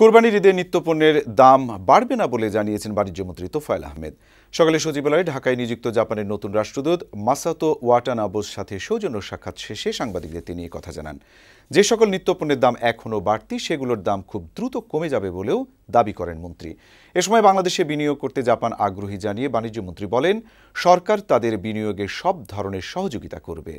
কোরবানির ঈদে নিত্যপণ্যের দাম বাড়বে না বলে জানিয়েছেন বাণিজ্য মন্ত্রী তোফায়েল আহমেদ। সকালে সচিবালয়ে ঢাকায় নিযুক্ত জাপানের নতুন রাষ্ট্রদূত মাসাতো ওয়াটানাবের সাথে সৌজন্য সাক্ষাৎ শেষে সাংবাদিকদের তিনি কথা জানান। যে সকল নিত্যপণ্যের দাম এখনও বাড়তি, সেগুলোর দাম খুব দ্রুত কমে যাবে বলেও দাবি করেন মন্ত্রী। এ সময় বাংলাদেশে বিনিয়োগ করতে জাপান আগ্রহী জানিয়ে বাণিজ্যমন্ত্রী বলেন, সরকার তাদের বিনিয়োগে সব ধরনের সহযোগিতা করবে।